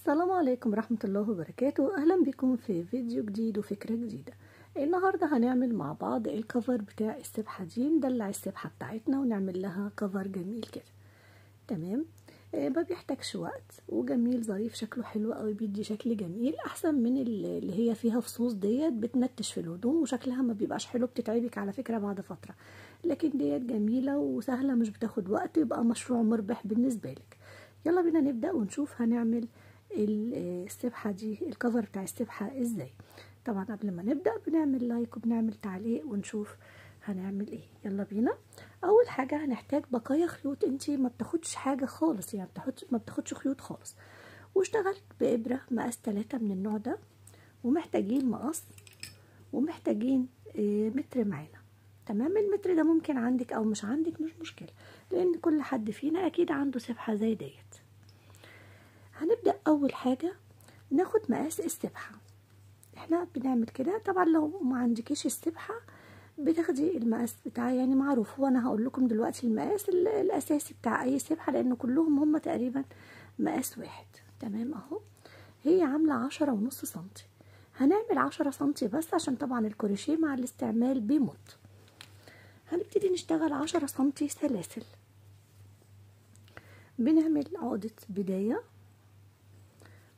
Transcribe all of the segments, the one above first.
السلام عليكم ورحمة الله وبركاته. أهلا بكم في فيديو جديد وفكرة جديدة. النهاردة هنعمل مع بعض الكفر بتاع السبحة دي، ندلع السبحة بتاعتنا ونعمل لها كفر جميل كده، تمام؟ ما بيحتاجش وقت وجميل ظريف، شكله حلو قوي، بيدي شكل جميل احسن من اللي هي فيها فصوص ديت بتنتش في الهدوم وشكلها ما بيبقاش حلو، بتتعبك على فكرة بعد فترة. لكن ديت جميلة وسهلة مش بتاخد وقت، يبقى مشروع مربح بالنسبة لك. يلا بينا نبدأ ونشوف هنعمل السبحة دي، الكفر بتاع السبحة ازاي. طبعا قبل ما نبدأ بنعمل لايك وبنعمل تعليق ونشوف هنعمل ايه. يلا بينا. اول حاجة هنحتاج بقايا خيوط، انتي ما بتاخدش حاجة خالص، يعني ما بتاخدش خيوط خالص. واشتغلت بإبرة مقاس 3 من النوع ده، ومحتاجين مقص ومحتاجين متر معانا، تمام؟ المتر ده ممكن عندك او مش عندك، مش مشكلة، لان كل حد فينا اكيد عنده سبحة زي ديت. هنبدأ اول حاجة ناخد مقاس السبحة. احنا بنعمل كده، طبعا لو ما عندكيش السبحة بتاخدي المقاس بتاعي يعني معروف، وانا هقول لكم دلوقتي المقاس الاساسي بتاع اي سبحة، لان كلهم هم تقريبا مقاس واحد، تمام؟ اهو هي عاملة 10.5 سنتي، هنعمل 10 سنتي بس، عشان طبعا الكروشيه مع الاستعمال بيمط. هنبتدي نشتغل 10 سنتي سلاسل. بنعمل عقدة بداية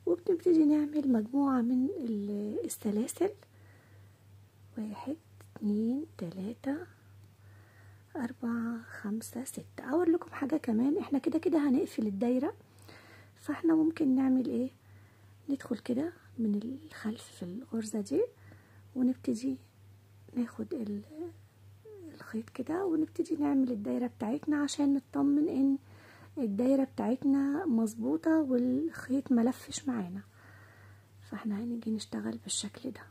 وبنبتدي نعمل مجموعة من السلاسل، 1 2 3 4 5 6. اقول لكم حاجة كمان، احنا كده كده هنقفل الدايرة، فاحنا ممكن نعمل ايه، ندخل كده من الخلف في الغرزة دي ونبتدي ناخد الخيط كده ونبتدي نعمل الدايرة بتاعتنا، عشان نطمن ان الدايرة بتاعتنا مظبوطة والخيط ملفش معانا. فاحنا هنيجي نشتغل بالشكل ده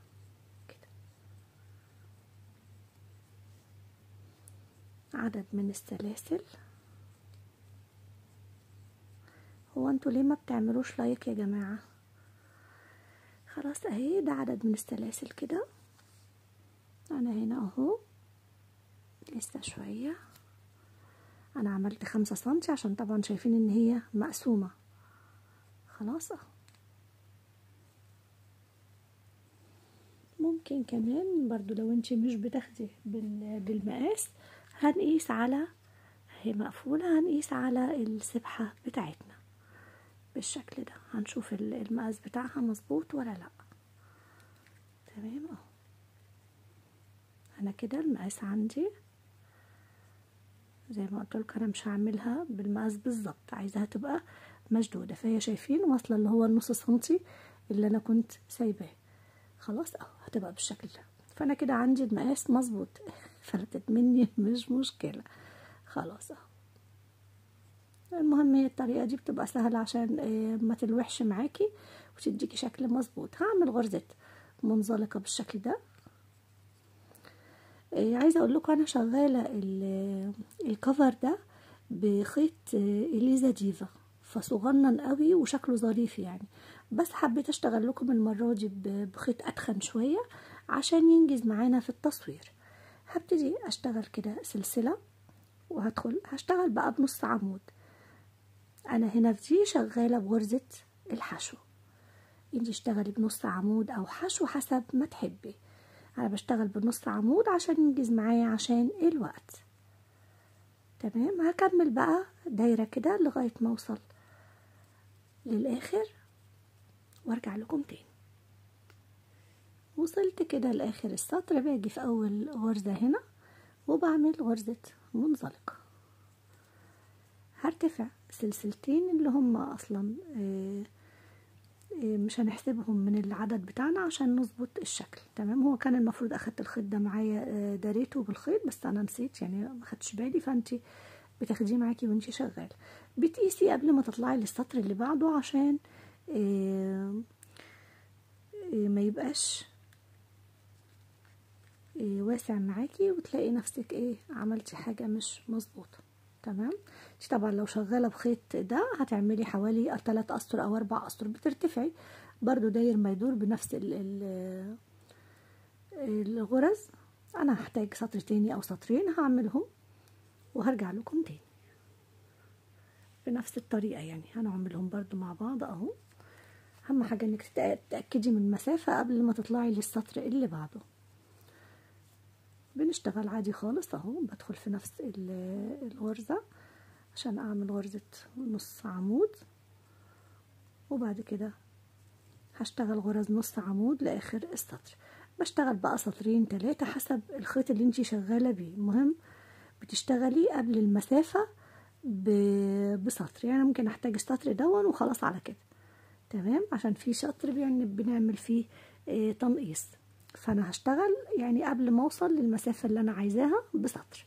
كده، عدد من السلاسل. هو انتوا ليه ما بتعملوش لايك يا جماعة؟ خلاص اهي ده عدد من السلاسل كده، انا هنا اهو لسه شوية. انا عملت 5 سنتي عشان طبعا شايفين ان هي مقسومة، خلاص اهو. ممكن كمان برضو لو انتي مش بتاخدي بالمقاس هنقيس على، هي مقفولة، هنقيس على السبحة بتاعتنا بالشكل ده، هنشوف المقاس بتاعها مظبوط ولا لا، تمام؟ اهو انا كده المقاس عندي زي ما قلت لكم، انا مش هعملها بالمقاس بالظبط، عايزاها تبقى مشدوده، فهي شايفين واصله اللي هو النص سنتي اللي انا كنت سايباه، خلاص اهو هتبقى بالشكل ده. فانا كده عندي المقاس مظبوط، فلتت مني مش مشكله، خلاص اهو. المهم هي الطريقه دي بتبقى سهله عشان ما تلوحش معاكي وتديكي شكل مظبوط. هعمل غرزه منزلقه بالشكل ده. عايزه اقول لكم انا شغاله الكفر ده بخيط اليزا ديفا، فصغنن قوي وشكله ظريف يعني، بس حبيت اشتغل لكم المره دي بخيط اتخن شويه عشان ينجز معانا في التصوير. هبتدي اشتغل كده سلسله، وهدخل هشتغل بقى بنص عمود. انا هنا في دي شغاله بغرزه الحشو، انتي اشتغلي بنص عمود او حشو حسب ما تحبي. انا بشتغل بنص عمود عشان ينجز معايا عشان الوقت، تمام؟ هكمل بقى دايرة كده لغاية ما اوصل للاخر وارجع لكم تاني. وصلت كده لاخر السطر، باجي في اول غرزة هنا وبعمل غرزة منزلقة. هرتفع سلسلتين اللي هما اصلا مش هنحسبهم من العدد بتاعنا عشان نظبط الشكل، تمام؟ هو كان المفروض اخدت الخيط ده معايا، داريته بالخيط بس انا نسيت يعني ما خدتش بالي، فانتي بتاخديه معاكي وانتي شغاله، بتقيسي قبل ما تطلعي للسطر اللي بعده عشان ما يبقاش واسع معاكي وتلاقي نفسك ايه عملتي حاجه مش مظبوطه، تمام؟ طبعا لو شغاله بخيط ده هتعملي حوالي 3 اسطر او 4 اسطر، بترتفعي برضو داير ما يدور بنفس الغرز. انا هحتاج سطر تاني او سطرين هعملهم وهرجع لكم تاني بنفس الطريقه، يعني هنعملهم برضو مع بعض اهو. اهم حاجه انك تتاكدي من المسافه قبل ما تطلعي للسطر اللي بعده. بنشتغل عادي خالص اهو، بدخل في نفس الغرزه عشان اعمل غرزه نص عمود، وبعد كده هشتغل غرز نص عمود لاخر السطر. بشتغل بقى سطرين ثلاثه حسب الخيط اللي انتي شغاله بيه. المهم بتشتغلي قبل المسافه بسطر، يعني ممكن احتاج السطر دون وخلاص على كده تمام، عشان في سطر يعني بنعمل فيه تنقيص، فانا هشتغل يعني قبل ما اوصل للمسافه اللي انا عايزاها بسطر.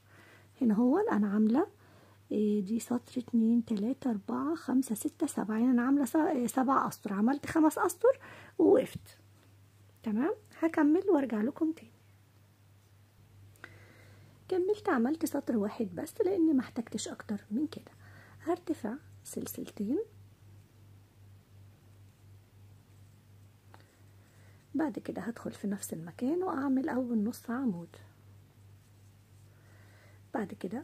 هنا هو انا عامله دي سطر 2 3 4 5 6 7، يعني انا عامله 7 اسطر، عملت 5 اسطر ووقفت تمام. هكمل وارجع لكم تاني. كملت عملت سطر واحد بس لان ما احتاجتش اكتر من كده. هرتفع سلسلتين، بعد كده هدخل في نفس المكان واعمل اول نص عمود، بعد كده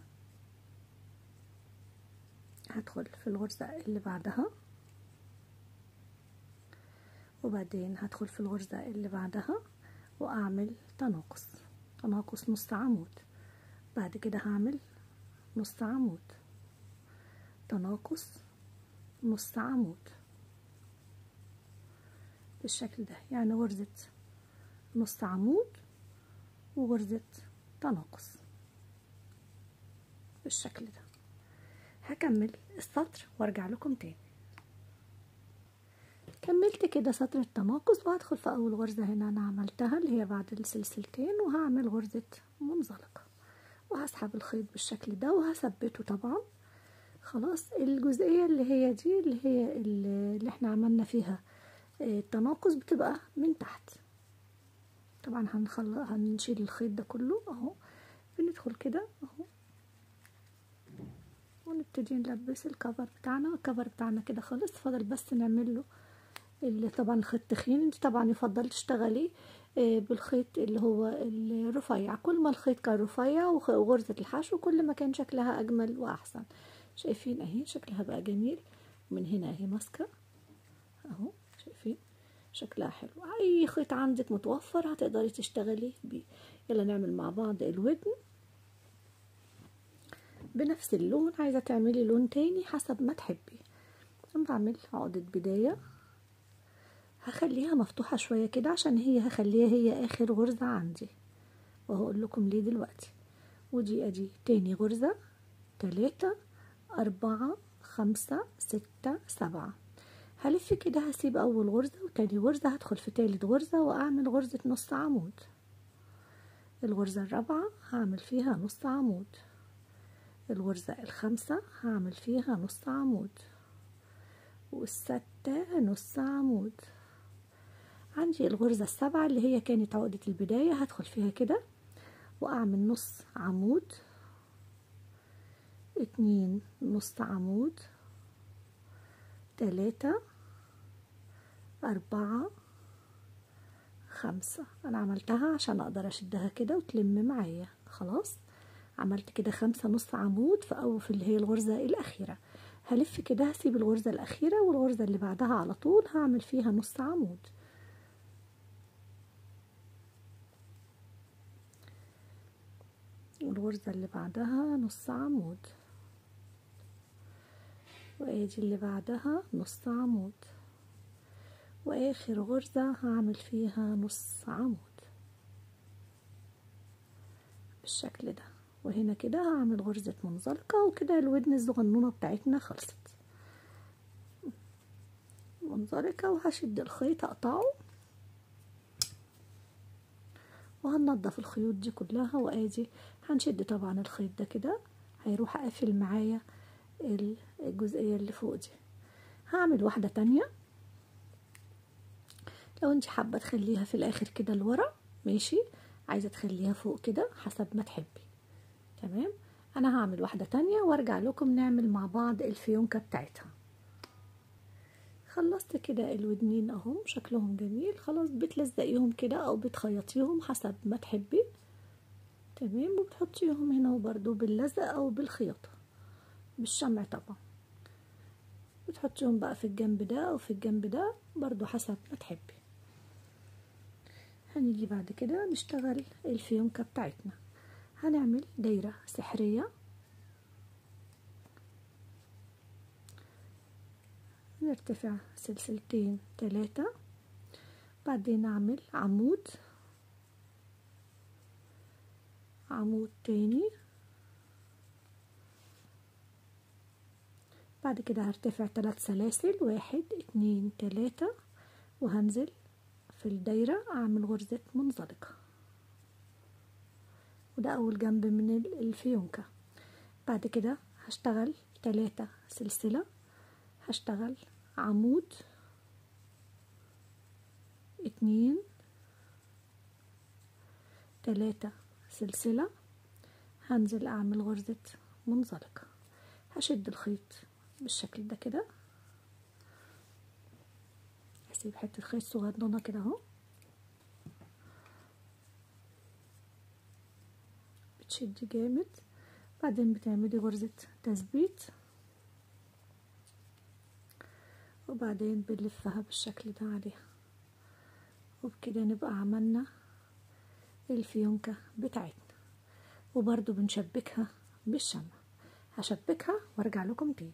هدخل في الغرزة اللي بعدها، وبعدين هدخل في الغرزة اللي بعدها واعمل تناقص نص عمود، بعد كده هعمل نص عمود، تناقص نص عمود بالشكل ده، يعني غرزة نص عمود وغرزة تناقص بالشكل ده. هكمل السطر وارجع لكم تاني. كملت كده سطر التناقص وهدخل في اول غرزة هنا انا عملتها اللي هي بعد السلسلتين، وهعمل غرزة منزلقة وهسحب الخيط بالشكل ده وهثبته طبعا. خلاص الجزئية اللي هي دي اللي هي اللي احنا عملنا فيها التناقص بتبقى من تحت طبعا. هنشيل الخيط ده كله اهو، بندخل كده اهو ونبتدي نلبس الكفر بتاعنا. الكفر بتاعنا كده خلص، فاضل بس نعمل له طبعا خيط تخين. انت طبعا يفضل تشتغلي بالخيط اللي هو الرفيع، كل ما الخيط كان رفيع وغرزة الحشو كل ما كان شكلها اجمل واحسن. شايفين اهي شكلها بقى جميل من هنا اهي ماسكه اهو، شايفين شكلها حلو. اي خيط عندك متوفر هتقدري تشتغلي بيه. يلا نعمل مع بعض الودن بنفس اللون. عايزه تعملي لون تاني حسب ما تحبي. انا بعمل عقدة بدايه هخليها مفتوحه شويه كده عشان هي هخليها هي اخر غرزه عندي، وهقول لكم ليه دلوقتي. ودي ادي تاني غرزه 3 4 5 6 7، هلف كده هسيب اول غرزه وتاني غرزه، هدخل في تالت غرزه واعمل غرزه نص عمود. الغرزه الرابعه هعمل فيها نص عمود، الغرزه الخامسه هعمل فيها نص عمود، والسادسه نص عمود. عندي الغرزه السابعه اللي هي كانت عقده البدايه، هدخل فيها كده واعمل نص عمود، 2 نص عمود، 3 4 5. انا عملتها عشان اقدر اشدها كده وتلم معايا. خلاص عملت كده 5 نص عمود في اللي هي الغرزه الاخيره. هلف كده هسيب الغرزه الاخيره والغرزه اللي بعدها على طول هعمل فيها نص عمود. والغرزه اللي بعدها نص عمود، وادي اللي بعدها نص عمود، واخر غرزه هعمل فيها نص عمود بالشكل ده. وهنا كده هعمل غرزه منزلقه، وكده الودن الصغنونه بتاعتنا خلصت منزلقه. وهشد الخيط اقطعه وهننضف الخيوط دي كلها، وادي هنشد طبعا الخيط ده كده هيروح قافل معايا الجزئيه اللي فوق دي. هعمل واحده تانية لو انت حابه تخليها في الاخر كده لورا ماشي، عايزه تخليها فوق كده حسب ما تحبي تمام. انا هعمل واحده تانية وارجع لكم نعمل مع بعض الفيونكه بتاعتها. خلصت كده الودنين اهم شكلهم جميل. خلاص بتلزقيهم كده او بتخيطيهم حسب ما تحبي تمام، وبتحطيهم هنا وبرده باللزق او بالخياطه بالشمع طبعا. وتحطيهم بقى في الجنب ده وفي الجنب ده برضو حسب ما تحبي. هنيجي بعد كده نشتغل الفيونكة بتاعتنا. هنعمل دايرة سحرية، نرتفع سلسلتين 3، بعدين اعمل عمود، عمود تاني، بعد كده هرتفع 3 سلاسل 1 2 3، وهنزل في الدايرة اعمل غرزة منزلقة. وده اول جنب من الفيونكة. بعد كده هشتغل 3 سلسلة، هشتغل عمود 2 3 سلسلة، هنزل اعمل غرزة منزلقة. هشد الخيط بالشكل ده كده، هسيب حتة خيط صغننة كده اهو، بتشدي جامد، بعدين بتعملي غرزة تثبيت، وبعدين بنلفها بالشكل ده عليها. وبكده نبقى عملنا الفيونكة بتاعتنا. وبرضو بنشبكها بالشمع. هشبكها وارجع لكم تاني.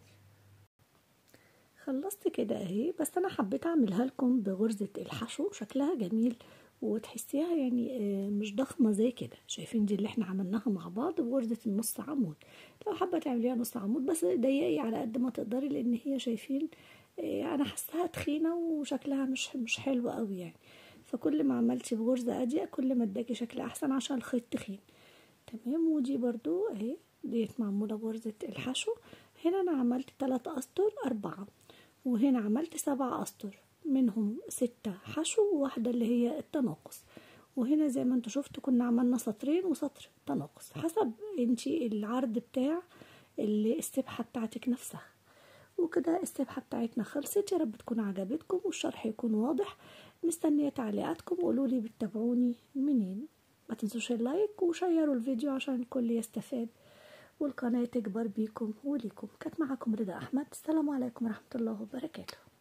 خلصت كده اهي، بس انا حبيت اعملها لكم بغرزة الحشو، شكلها جميل وتحسيها يعني مش ضخمة زي كده. شايفين دي اللي احنا عملناها مع بعض بغرزة النص عمود. لو حابة تعمليها نص عمود بس ضيقي على قد ما تقدري، لان هي شايفين انا حاساها تخينة وشكلها مش حلو قوي يعني. فكل ما عملتي بغرزة اضيق كل ما اداكي شكل احسن عشان الخيط تخين. تمام. ودي برضو اهي ديت معمولة بغرزة الحشو. هنا انا عملت 3 اسطر 4، وهنا عملت 7 اسطر منهم 6 حشو وواحدة اللي هي التناقص. وهنا زي ما انتوا شفتوا كنا عملنا سطرين وسطر تناقص حسب انتي العرض بتاع السبحة بتاعتك نفسها. وكده السبحة بتاعتنا خلصت. يا رب تكون عجبتكم والشرح يكون واضح. مستنية تعليقاتكم، قولولي بتتابعوني منين. ما تنسوش اللايك وشيروا الفيديو عشان الكل يستفاد والقناة تكبر بيكم وليكم. كانت معاكم رضا أحمد. السلام عليكم ورحمة الله وبركاته.